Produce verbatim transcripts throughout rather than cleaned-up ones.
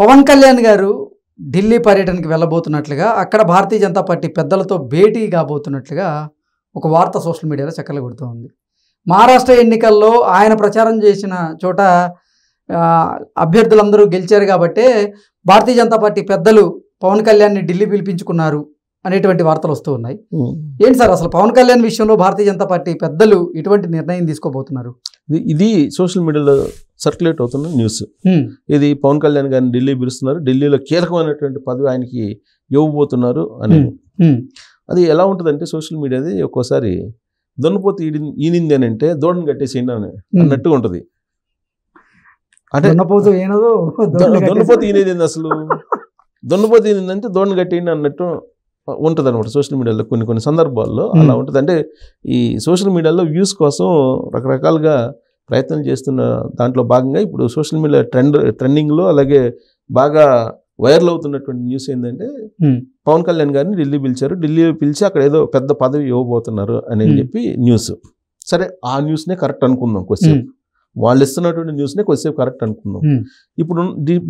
పవన్ కళ్యాణ్ గారు ఢిల్లీ పర్యటనకి వెళ్ళబోతున్నట్లుగా, అక్కడ భారతీయ జనతా పార్టీ పెద్దలతో భేటీ కాబోతున్నట్లుగా ఒక వార్త సోషల్ మీడియాలో చక్కర్లు కొడుతూ ఉంది. మహారాష్ట్ర ఎన్నికల్లో ఆయన ప్రచారం చేసిన చోట అభ్యర్థులందరూ గెలిచారు కాబట్టే భారతీయ జనతా పార్టీ పెద్దలు పవన్ కళ్యాణ్ని ఢిల్లీ పిలిపించుకున్నారు అనేటువంటి వార్తలు వస్తూ ఉన్నాయి. ఏంటి సార్ అసలు పవన్ కళ్యాణ్ విషయంలో భారతీయ జనతా పార్టీ పెద్దలు ఎటువంటి నిర్ణయం తీసుకోబోతున్నారు? ఇది సోషల్ మీడియాలో సర్క్యులేట్ అవుతున్న న్యూస్. ఇది పవన్ కళ్యాణ్ గారిని ఢిల్లీ పిలుస్తున్నారు, ఢిల్లీలో కీలకమైనటువంటి పదవి ఆయనకి ఇవ్వబోతున్నారు అని. అది ఎలా ఉంటుందంటే సోషల్ మీడియాది ఒక్కోసారి దున్నపోతే ఈడి ఈనింది అని అంటే దూడని కట్టేసేయండి అని అన్నట్టుగా ఉంటుంది. అంటే దున్నపోతే ఈనేది అసలు దున్నపోతే ఈనిందంటే దూడని కట్టేయండి అన్నట్టు ఉంటుంది అనమాట. సోషల్ మీడియాలో కొన్ని కొన్ని సందర్భాల్లో అలా ఉంటుంది. అంటే ఈ సోషల్ మీడియాలో వ్యూస్ కోసం రకరకాలుగా ప్రయత్నం చేస్తున్న దాంట్లో భాగంగా ఇప్పుడు సోషల్ మీడియా ట్రెండ్ ట్రెండింగ్లో అలాగే బాగా వైరల్ అవుతున్నటువంటి న్యూస్ ఏంటంటే పవన్ కళ్యాణ్ గారిని ఢిల్లీ పిలిచారు, ఢిల్లీ పిలిచి అక్కడ ఏదో పెద్ద పదవి ఇవ్వబోతున్నారు అని చెప్పి న్యూస్. సరే, ఆ న్యూస్నే కరెక్ట్ అనుకుందాం, కొద్దిసేపు వాళ్ళు ఇస్తున్నటువంటి న్యూస్నే కొద్దిసేపు కరెక్ట్ అనుకుందాం. ఇప్పుడు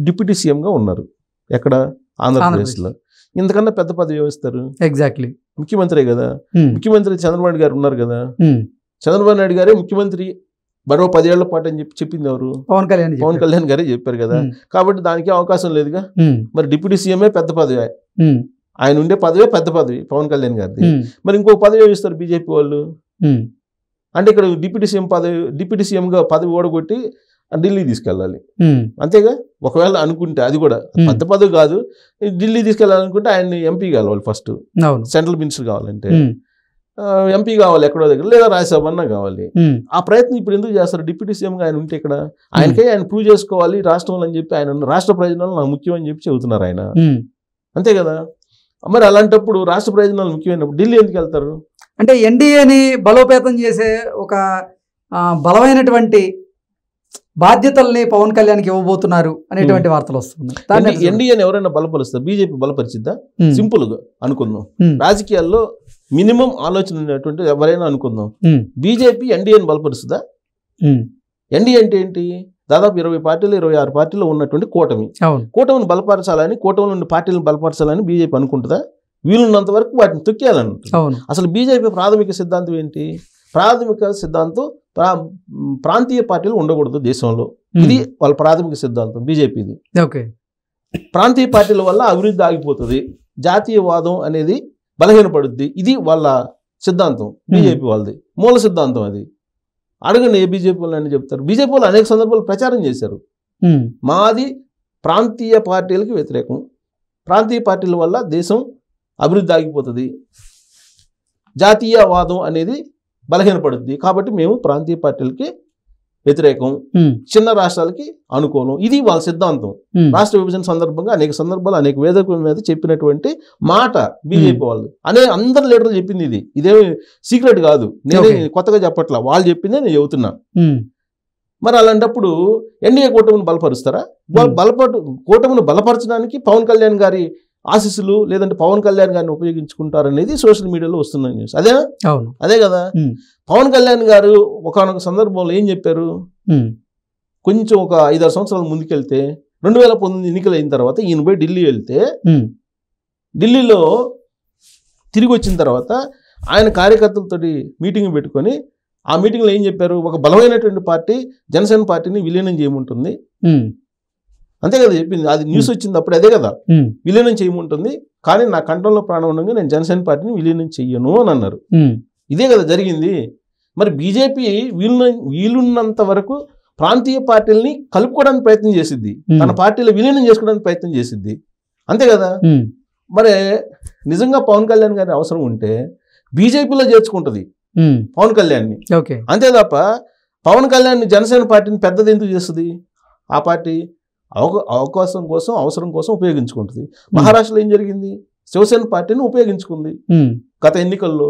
డిప్యూటీ సీఎంగా ఉన్నారు ఎక్కడ, ఆంధ్రప్రదేశ్లో. ఇంతకన్నా పెద్ద పదవి ఇస్తారు? ఎగ్జాక్ట్లీ ముఖ్యమంత్రి కదా, ముఖ్యమంత్రి చంద్రబాబు నాయుడు గారు ఉన్నారు కదా. చంద్రబాబు నాయుడు గారే ముఖ్యమంత్రి మరో పదేళ్ల పాటు అని చెప్పి చెప్పింది ఎవరు? పవన్ కళ్యాణ్ పవన్ కళ్యాణ్ గారే చెప్పారు కదా. కాబట్టి దానికి అవకాశం లేదుగా. మరి డిప్యూటీ సీఎంఏ పెద్ద పదవి, ఆయన ఉండే పదవే పెద్ద పదవి పవన్ కళ్యాణ్ గారిది. మరి ఇంకో పదవి ఇస్తారు బీజేపీ వాళ్ళు. అంటే ఇక్కడ డిప్యూటీ సీఎం పదవి, డిప్యూటీ సీఎంగా పదవి ఓడగొట్టి ఢిల్లీ తీసుకెళ్ళాలి అంతేగా. ఒకవేళ అనుకుంటే అది కూడా పెద్ద పదవి కాదు, ఢిల్లీ తీసుకెళ్ళాలనుకుంటే ఆయన ఎంపీ కావాలి ఫస్ట్, సెంట్రల్ మినిస్టర్ కావాలంటే ఎంపీ కావాలి ఎక్కడో దగ్గర, లేదా రాజ్యసభ అన్నా కావాలి. ఆ ప్రయత్నం ఇప్పుడు ఎందుకు చేస్తారు? డిప్యూటీ సీఎంగా ఆయన ఉంటే ఇక్కడ ఆయనకే ఆయన ప్రూవ్ చేసుకోవాలి రాష్ట్రంలో అని చెప్పి, ఆయన రాష్ట్ర ప్రయోజనాలు నాకు ముఖ్యం అని చెప్పి చెబుతున్నారు ఆయన, అంతే కదా. మరి అలాంటప్పుడు రాష్ట్ర ప్రయోజనాలు ముఖ్యమైనప్పుడు ఢిల్లీ ఎందుకు వెళ్తారు? అంటే ఎన్డీఏని బలోపేతం చేసే ఒక బలమైనటువంటి బాధ్యతల్ని పవన్ కళ్యాణ్కి ఇవ్వబోతున్నారు అనేటువంటి వార్తలు వస్తున్నాయి. ఎన్డీఏని ఎవరైనా బలపరుస్తారు? బీజేపీ బలపరిచిద్దా? సింపుల్గా అనుకుందాం, రాజకీయాల్లో మినిమం ఆలోచన ఉన్నటువంటి ఎవరైనా అనుకుందాం, బీజేపీ ఎన్డీఏని బలపరుస్తుందా? ఎన్డీఏ అంటే ఏంటి? దాదాపు ఇరవై పార్టీలు ఇరవై ఆరు పార్టీలు ఉన్నటువంటి కూటమి. కూటమిని బలపరచాలని, కూటమిలో ఉన్న పార్టీలను బలపరచాలని బీజేపీ అనుకుంటుందా? వీలున్నంత వరకు వాటిని తొక్కేయాలనుకుంటుంది. అసలు బీజేపీ ప్రాథమిక సిద్ధాంతం ఏంటి? ప్రాథమిక సిద్ధాంతం ప్రాంతీయ పార్టీలు ఉండకూడదు దేశంలో, ఇది వాళ్ళ ప్రాథమిక సిద్ధాంతం బీజేపీది. ప్రాంతీయ పార్టీల వల్ల అభివృద్ధి ఆగిపోతుంది, జాతీయవాదం అనేది బలహీనపడుద్ది, ఇది వాళ్ళ సిద్ధాంతం బీజేపీ వాళ్ళది, మూల సిద్ధాంతం అది. అడగండి ఏ బీజేపీ వాళ్ళు అని చెప్తారు. బీజేపీ వాళ్ళు అనేక సందర్భాలు ప్రచారం చేశారు, మాది ప్రాంతీయ పార్టీలకు వ్యతిరేకం, ప్రాంతీయ పార్టీల వల్ల దేశం అభివృద్ధి ఆగిపోతుంది, జాతీయవాదం అనేది బలహీనపడుద్ది, కాబట్టి మేము ప్రాంతీయ పార్టీలకి వ్యతిరేకం, చిన్న రాష్ట్రాలకి అనుకూలం, ఇది వాళ్ళ సిద్ధాంతం. రాష్ట్ర విభజన సందర్భంగా అనేక సందర్భాలు అనేక వేదికల మీద చెప్పినటువంటి మాట బీజేపీ వాళ్ళు, అనే అందరు లీడర్లు చెప్పింది ఇది, ఇదేమి సీక్రెట్ కాదు, నేనే కొత్తగా చెప్పట్లా, వాళ్ళు చెప్పిందే నేను చెబుతున్నా. మరి అలాంటప్పుడు ఎన్డీఏ కూటమిని బలపరుస్తారా? బలపడు కూటమిని బలపరచడానికి పవన్ కళ్యాణ్ గారి ఆశీస్సులు లేదంటే పవన్ కళ్యాణ్ గారిని ఉపయోగించుకుంటారనేది సోషల్ మీడియాలో వస్తున్న న్యూస్. అదేనా? అవును, అదే కదా. పవన్ కళ్యాణ్ గారు ఒకనొక సందర్భంలో ఏం చెప్పారు? కొంచెం ఒక ఐదారు సంవత్సరాల ముందుకెళ్తే రెండు వేల పంతొమ్మిది ఎన్నికలు అయిన తర్వాత ఈయన పోయి ఢిల్లీ వెళ్తే, ఢిల్లీలో తిరిగి వచ్చిన తర్వాత ఆయన కార్యకర్తలతోటి మీటింగ్ పెట్టుకొని, ఆ మీటింగ్లో ఏం చెప్పారు? ఒక బలమైనటువంటి పార్టీ జనసేన పార్టీని విలీనం చేయమంటుంది, అంతే కదా చెప్పింది. అది న్యూస్ వచ్చింది అప్పుడు, అదే కదా, విలీనం చేయమంటుంది, కానీ నా కంఠంలో ప్రాణం ఉండగా నేను జనసేన పార్టీని విలీనం చెయ్యను అని అన్నారు, ఇదే కదా జరిగింది. మరి బీజేపీ వీలున్న వీలున్నంత వరకు ప్రాంతీయ పార్టీలని కలుపుకోవడానికి ప్రయత్నం చేసిద్ది, తన పార్టీలో విలీనం చేసుకోవడానికి ప్రయత్నం చేసిద్ది, అంతే కదా. మరి నిజంగా పవన్ కళ్యాణ్ గారి అవసరం ఉంటే బీజేపీలో చేర్చుకుంటుంది పవన్ కళ్యాణ్ని, అంతే తప్ప పవన్ కళ్యాణ్ జనసేన పార్టీని పెద్దది ఎందుకు చేస్తుంది? ఆ పార్టీ అవకాశం కోసం అవసరం కోసం ఉపయోగించుకుంటుంది. మహారాష్ట్రలో ఏం జరిగింది? శివసేన పార్టీని ఉపయోగించుకుంది గత ఎన్నికల్లో.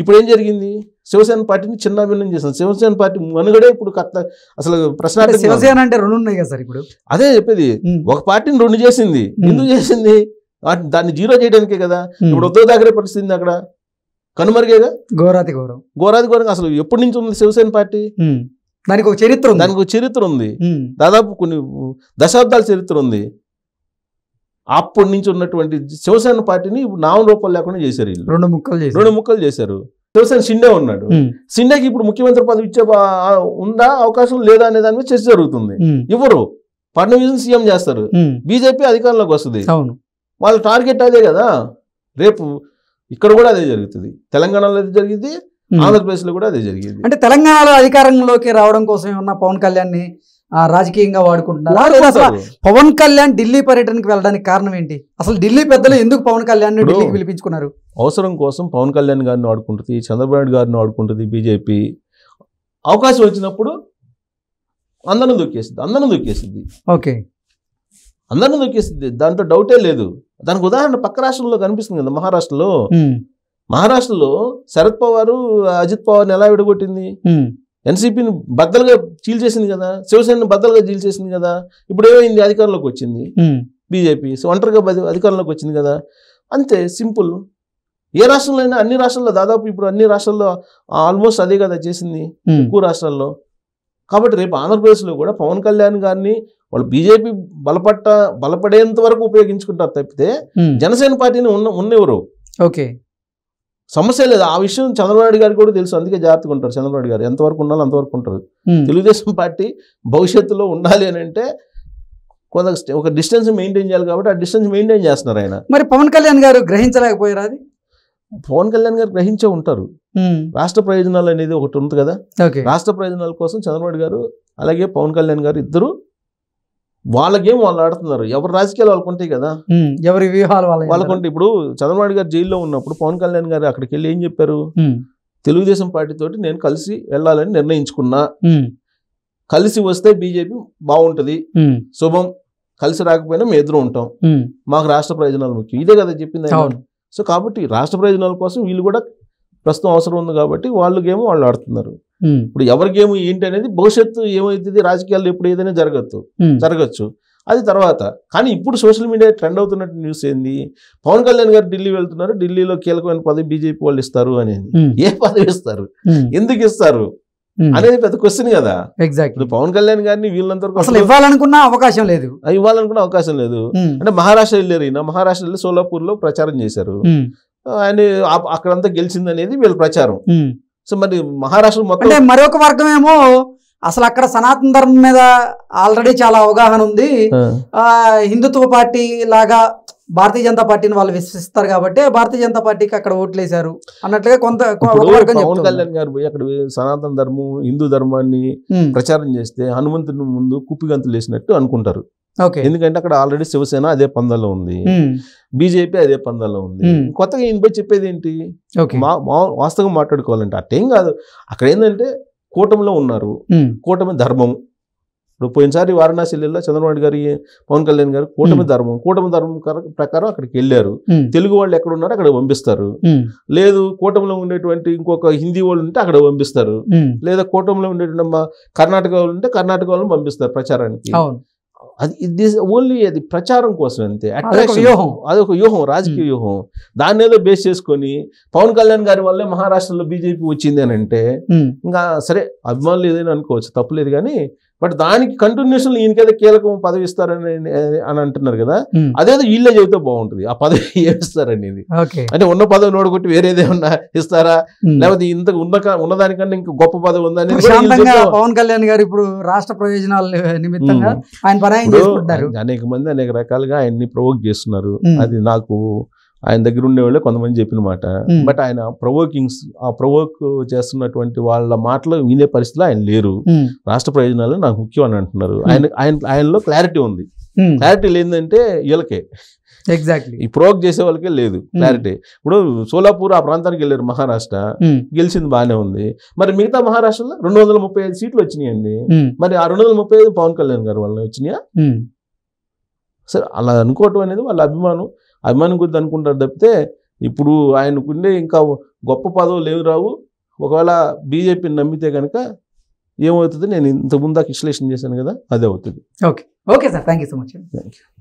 ఇప్పుడు ఏం జరిగింది? శివసేన పార్టీని చిన్న భిన్నం చేసింది. శివసేన పార్టీ మనుగడే ఇప్పుడు కరెక్ట్ అసలు ప్రశ్న. శివసేన అంటే రెండు ఉన్నాయి కదా సార్ ఇప్పుడు, అదే చెప్పేది, ఒక పార్టీని రెండు చేసింది. ఎందుకు చేసింది? దాన్ని జీరో చేయడానికే కదా. ఇప్పుడు ఉద్దవ్ ఠాకరే పరిస్థితి అక్కడ కనుమరుగేగా, ఘోరాతి ఘోరం, ఘోరాతి ఘోరం. అసలు ఎప్పటి నుంచి ఉంది శివసేన పార్టీ? దానికి ఒక చరిత్ర ఉంది, దానికి ఒక చరిత్ర ఉంది, దాదాపు కొన్ని దశాబ్దాల చరిత్ర ఉంది. అప్పటి నుంచి ఉన్నటువంటి శివసేన పార్టీని నామ రూపాలు లేకుండా చేశారు. రెండు ముక్కలు రెండు ముక్కలు చేశారు. శివసేన షిండే ఉన్నాడు, షిండేకి ఇప్పుడు ముఖ్యమంత్రి పదవి ఇచ్చే ఉందా అవకాశం లేదా అనే దాని మీద చర్చ జరుగుతుంది. ఇవ్వరు, ఫడ్నవీస్ సీఎం చేస్తారు, బీజేపీ అధికారంలోకి వస్తుంది. వాళ్ళ టార్గెట్ అదే కదా. రేపు ఇక్కడ కూడా అదే జరుగుతుంది, తెలంగాణలో అదే జరిగింది, ఆంధ్రప్రదేశ్ లో కూడా అదే జరిగింది. అంటే తెలంగాణలో అధికారంలోకి రావడం కోసం ఉన్న పవన్ కళ్యాణ్ ని రాజకీయంగా వాడుకుంటున్నారు. పవన్ కళ్యాణ్ ఢిల్లీ పర్యటనకి వెళ్ళడానికి కారణం ఏంటి? అసలు ఢిల్లీ పెద్దలు ఎందుకు పవన్ కళ్యాణ్ ని ఢిల్లీకి పిలిపించుకున్నారు? అవసరం కోసం పవన్ కళ్యాణ్ గారిని వాడుకుంటుంది, చంద్రబాబు గారిని వాడుకుంటుంది బీజేపీ. అవకాశం వచ్చినప్పుడు అందరం దొక్కేస్తుంది, అందరం దొక్కేస్తుంది ఓకే అందరం దొక్కేస్తుంది, దాంతో డౌటే లేదు. దానికి ఉదాహరణ పక్క రాష్ట్రంలో కనిపిస్తుంది కదా, మహారాష్ట్రలో. మహారాష్ట్రలో శరద్ పవారు అజిత్ పవార్ని ఎలా విడగొట్టింది, ఎన్సీపీని బద్దలుగా చీల్చేసింది కదా, శివసేనని బద్దలుగా చీల్చేసింది కదా. ఇప్పుడు ఏమైంది, అధికారంలోకి వచ్చింది బీజేపీ, ఒంటరిగా అధికారంలోకి వచ్చింది కదా. అంతే సింపుల్. ఏ రాష్ట్రంలో అయినా, అన్ని రాష్ట్రాల్లో దాదాపు ఇప్పుడు అన్ని రాష్ట్రాల్లో ఆల్మోస్ట్ అదే కదా చేసింది, ఎక్కువ రాష్ట్రాల్లో. కాబట్టి రేపు ఆంధ్రప్రదేశ్లో కూడా పవన్ కళ్యాణ్ గారిని వాళ్ళు బీజేపీ బలపట్ట బలపడేంత వరకు ఉపయోగించుకుంటారు తప్పితే జనసేన పార్టీని ఉన్న ఉన్నెవరు ఓకే సమస్య లేదు. ఆ విషయం చంద్రబాబు నాయుడు గారికి కూడా తెలుసు, అందుకే జాగ్రత్తగా ఉంటారు. చంద్రబాబు నాయుడు గారు ఎంతవరకు ఉండాలో అంతవరకు ఉంటారు. తెలుగుదేశం పార్టీ భవిష్యత్తులో ఉండాలి అని అంటే కొంత ఒక డిస్టెన్స్ మెయింటైన్ చేయాలి, కాబట్టి ఆ డిస్టెన్స్ మెయింటైన్ చేస్తున్నారు ఆయన. మరి పవన్ కళ్యాణ్ గారు గ్రహించలేకపోయారు, అది పవన్ కళ్యాణ్ గారు గ్రహించే ఉంటారు. రాష్ట్ర ప్రయోజనాలు అనేది ఒకటి ఉంది కదా, రాష్ట్ర ప్రయోజనాల కోసం చంద్రబాబు గారు అలాగే పవన్ కళ్యాణ్ గారు ఇద్దరు వాళ్ళ గేమ్ వాళ్ళు ఆడుతున్నారు. ఎవరి రాజకీయాలు వాళ్ళకుంటాయి కదా, ఎవరి వ్యూహాలు వాళ్ళకుంటే. ఇప్పుడు చంద్రబాబు గారు జైల్లో ఉన్నప్పుడు పవన్ కళ్యాణ్ గారు అక్కడికి వెళ్ళి ఏం చెప్పారు, తెలుగుదేశం పార్టీ తోటి నేను కలిసి వెళ్ళాలని నిర్ణయించుకున్నా, కలిసి వస్తే బీజేపీ బాగుంటది, శుభం, కలిసి రాకపోయినా మేము ఎదురు ఉంటాం, మాకు రాష్ట్ర ప్రయోజనాలు ముఖ్యం. ఇదే కదా చెప్పింది. సో కాబట్టి రాష్ట్ర ప్రయోజనాల కోసం వీళ్ళు కూడా ప్రస్తుతం అవసరం ఉంది కాబట్టి వాళ్ళు గేమ్ వాళ్ళు ఆడుతున్నారు. ఇప్పుడు ఎవరి గేమ్ ఏంటి అనేది భవిష్యత్తు ఏమవుతుంది, రాజకీయాల్లో ఎప్పుడు ఏదైనా జరగచ్చు జరగచ్చు అది తర్వాత. కానీ ఇప్పుడు సోషల్ మీడియా ట్రెండ్ అవుతున్నట్టు న్యూస్ ఏంది, పవన్ కళ్యాణ్ గారు ఢిల్లీ వెళ్తున్నారు, ఢిల్లీలో కీలకమైన పదవి బీజేపీ వాళ్ళు ఇస్తారు అనేది. ఏ పదవి ఇస్తారు, ఎందుకు ఇస్తారు అనేది పెద్ద క్వశ్చన్ కదా. ఎగ్జాక్ట్లీ పవన్ కళ్యాణ్ గారిని వీళ్ళందరూ అసలు ఇవ్వాలనుకున్న అవకాశం లేదు, ఇవ్వాలనుకున్న అవకాశం లేదు. అంటే మహారాష్ట్ర వెళ్ళారు ఈయన, మహారాష్ట్ర వెళ్ళి సోలాపూర్ లో ప్రచారం చేశారు ఆయన, అక్కడంతా గెలిచింది అనేది వీళ్ళ ప్రచారం. సో మరి మహారాష్ట్ర మొత్తం మరొక వర్గం ఏమో అసలు అక్కడ సనాతన ధర్మం మీద ఆల్రెడీ చాలా అవగాహన ఉంది, ఆ హిందుత్వ పార్టీ లాగా భారతీయ జనతా పార్టీని వాళ్ళు విశ్వసిస్తారు కాబట్టి భారతీయ జనతా పార్టీకి అక్కడ ఓట్లు వేశారు అన్నట్లుగా కొంత పవన్ కళ్యాణ్ గారు పోయి అక్కడ సనాతన ధర్మం హిందూ ధర్మాన్ని ప్రచారం చేస్తే హనుమంతుని ముందు కుప్పిగంతులు వేసినట్టు అనుకుంటారు. ఎందుకంటే అక్కడ ఆల్రెడీ శివసేన అదే పందాల్లో ఉంది, బీజేపీ అదే పందాల్లో ఉంది. కొత్తగా ఈయన పోయి చెప్పేది ఏంటి, వాస్తవంగా మాట్లాడుకోవాలంటే అట్టేం కాదు. అక్కడ ఏంటంటే కూటమిలో ఉన్నారు, కూటమి ధర్మం. ఇప్పుడు పోయినసారి వారణాసి జిల్లాలో చంద్రబాబు గారి పవన్ కళ్యాణ్ గారు కూటమి ధర్మం కూటమి ధర్మం ప్రకారం అక్కడికి వెళ్ళారు. తెలుగు వాళ్ళు ఎక్కడ ఉన్నారో అక్కడ పంపిస్తారు, లేదు కూటమిలో ఉండేటువంటి ఇంకొక హిందీ వాళ్ళు ఉంటే అక్కడ పంపిస్తారు, లేదా కూటమిలో ఉండేటువంటి కర్ణాటక వాళ్ళు ఉంటే కర్ణాటక వాళ్ళని పంపిస్తారు ప్రచారానికి. అది ఇది ఓన్లీ అది ప్రచారం కోసం అంతే, అట్రాక్షన్ వ్యూహం, అదొక వ్యూహం, రాజకీయ వ్యూహం. దాన్ని ఏదో బేస్ చేసుకొని పవన్ కళ్యాణ్ గారి వల్లే మహారాష్ట్రలో బీజేపీ వచ్చింది అని అంటే ఇంకా సరే అభిమానులు ఏదైనా అనుకోవచ్చు, తప్పులేదు. కానీ బట్ దానికి కంటిన్యూషన్ ఈయనకైతే కీలకం పదవి ఇస్తారని అని అంటున్నారు కదా, అదేదో వీళ్ళే చెబితే బాగుంటుంది. ఆ పదవి ఏమిస్తారనేది అంటే ఉన్న పదవి నోడగొట్టి వేరేదేమన్నా ఇస్తారా, లేకపోతే ఇంత ఉన్న ఉన్నదానికన్నా ఇంకా గొప్ప పదవి ఉందని. పవన్ కళ్యాణ్ గారు ఇప్పుడు రాష్ట్ర ప్రయోజనాల నిమిత్తంగా ఆయన పని అనేక మంది అనేక రకాలుగా ఆయన్ని ప్రొవోక్ చేస్తున్నారు. అది నాకు ఆయన దగ్గర ఉండేవాళ్ళే కొంతమంది చెప్పిన మాట. బట్ ఆయన ప్రొవోకింగ్స్ ఆ ప్రొవోక్ చేస్తున్నటువంటి వాళ్ళ మాటలు వినే పరిస్థితిలో ఆయన లేరు. రాష్ట్ర ప్రయోజనాలు నాకు ముఖ్యం అని అంటున్నారు. ఆయన ఆయన ఆయనలో క్లారిటీ ఉంది, క్లారిటీ లేదంటే వీళ్ళకే ఎగ్జాక్ట్లీ ఈ ప్రొవోక్ చేసే వాళ్ళకే లేదు క్లారిటీ. ఇప్పుడు సోలాపూర్ ఆ ప్రాంతానికి వెళ్ళారు మహారాష్ట్ర, గెలిచింది బాగానే ఉంది. మరి మిగతా మహారాష్ట్రలో రెండు వందల ముప్పై ఐదు సీట్లు వచ్చినాయండి, మరి ఆ రెండు వందల ముప్పై ఐదు పవన్ కళ్యాణ్ గారు వల్ల వచ్చినాయా? సరే అలా అనుకోవటం అనేది వాళ్ళ అభిమానం అభిమానం గురించి అనుకుంటారు తప్పితే ఇప్పుడు ఆయనకుండే ఇంకా గొప్ప పదవులు ఏమి రావు. ఒకవేళ బీజేపీని నమ్మితే కనుక ఏమవుతుంది, నేను ఇంతకుముందు విశ్లేషణ చేశాను కదా, అదే అవుతుంది. Okay okay sir, thank you so much. Thank you.